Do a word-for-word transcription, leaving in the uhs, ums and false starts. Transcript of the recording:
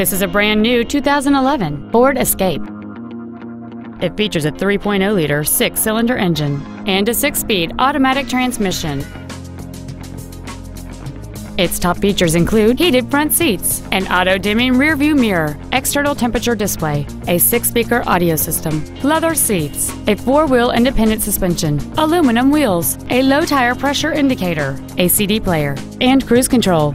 This is a brand new two thousand eleven Ford Escape. It features a three point oh liter six-cylinder engine and a six-speed automatic transmission. Its top features include heated front seats, an auto-dimming rearview mirror, external temperature display, a six-speaker audio system, leather seats, a four-wheel independent suspension, aluminum wheels, a low tire pressure indicator, a C D player, and cruise control.